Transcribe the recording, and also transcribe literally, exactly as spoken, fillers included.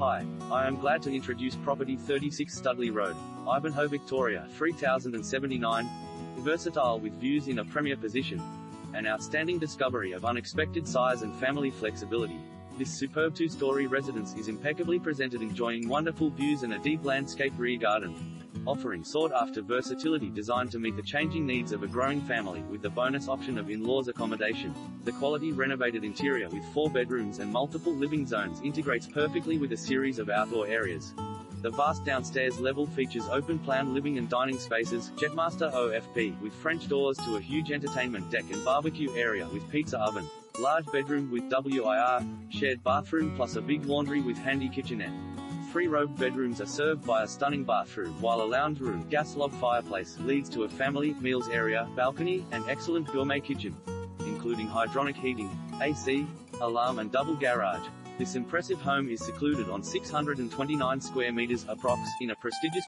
Hi, I am glad to introduce property thirty-six Studley Road, Ivanhoe, Victoria three thousand seventy-nine, versatile with views in a premier position, an outstanding discovery of unexpected size and family flexibility. This superb two-story residence is impeccably presented, enjoying wonderful views and a deep landscape rear garden, offering sought-after versatility designed to meet the changing needs of a growing family with the bonus option of in-laws accommodation. The quality renovated interior with four bedrooms and multiple living zones integrates perfectly with a series of outdoor areas. The vast downstairs level features open-plan living and dining spaces, Jetmaster O F P, with French doors to a huge entertainment deck and barbecue area with pizza oven, large bedroom with W I R, shared bathroom plus a big laundry with handy kitchenette. Three robed bedrooms are served by a stunning bathroom, while a lounge room, gas log fireplace, leads to a family, meals area, balcony, and excellent gourmet kitchen, including hydronic heating, A C, alarm and double garage. This impressive home is secluded on six hundred twenty-nine square meters approx in a prestigious